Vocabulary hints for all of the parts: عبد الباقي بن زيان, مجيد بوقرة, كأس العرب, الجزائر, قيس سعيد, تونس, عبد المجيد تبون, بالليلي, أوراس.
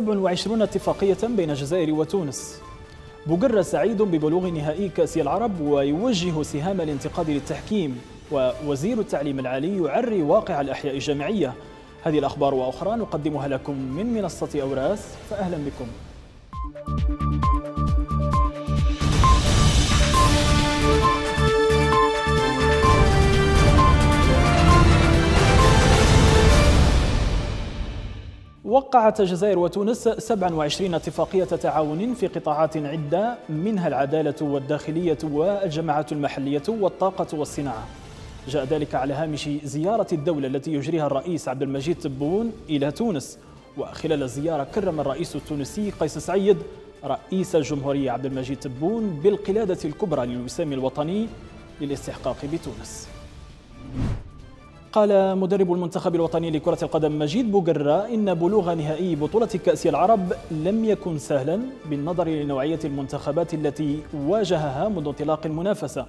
27 اتفاقية بين الجزائر وتونس. بوقرة سعيد ببلوغ نهائي كأس العرب ويوجه سهام الانتقاد للتحكيم، ووزير التعليم العالي يعري واقع الأحياء الجامعية. هذه الأخبار وأخرى نقدمها لكم من منصة أوراس، فأهلا بكم. وقعت الجزائر وتونس 27 اتفاقية تعاون في قطاعات عدة، منها العدالة والداخلية والجماعات المحلية والطاقة والصناعة. جاء ذلك على هامش زيارة الدولة التي يجريها الرئيس عبد المجيد تبون إلى تونس، وخلال الزيارة كرم الرئيس التونسي قيس سعيد رئيس الجمهورية عبد المجيد تبون بالقلادة الكبرى للوسام الوطني للاستحقاق بتونس. قال مدرب المنتخب الوطني لكرة القدم مجيد بوقرة إن بلوغ نهائي بطولة كأس العرب لم يكن سهلا بالنظر لنوعية المنتخبات التي واجهها منذ انطلاق المنافسة.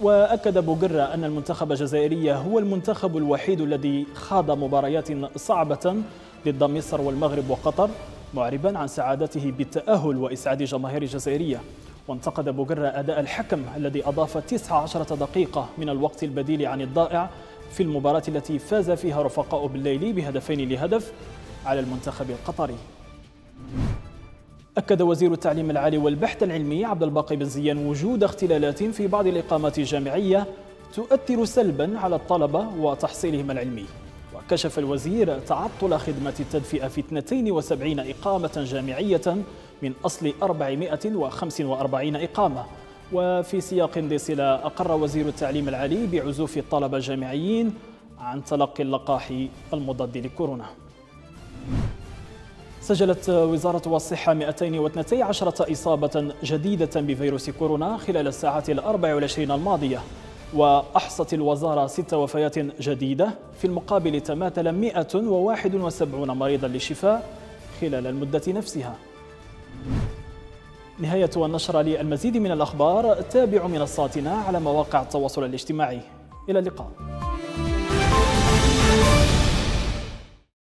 وأكد بوقرة أن المنتخب الجزائري هو المنتخب الوحيد الذي خاض مباريات صعبة ضد مصر والمغرب وقطر، معربا عن سعادته بالتأهل وإسعاد الجماهير الجزائرية. وانتقد بوقرة أداء الحكم الذي أضاف 19 دقيقة من الوقت البديل عن الضائع في المباراة التي فاز فيها رفقاء بالليلي بهدفين لهدف على المنتخب القطري. أكد وزير التعليم العالي والبحث العلمي عبد الباقي بن زيان وجود اختلالات في بعض الإقامات الجامعية تؤثر سلبا على الطلبة وتحصيلهم العلمي. وكشف الوزير تعطل خدمة التدفئة في 72 إقامة جامعية من أصل 445 إقامة. وفي سياق ذي صلة أقر وزير التعليم العالي بعزوف الطلبة الجامعيين عن تلقي اللقاح المضاد لكورونا. سجلت وزارة الصحة 212 إصابة جديدة بفيروس كورونا خلال الساعات 24 الماضية، وأحصت الوزارة 6 وفيات جديدة، في المقابل تماثل 171 مريضا للشفاء خلال المدة نفسها. نهاية النشرة. للمزيد من الأخبار تابعوا منصاتنا على مواقع التواصل الاجتماعي. إلى اللقاء.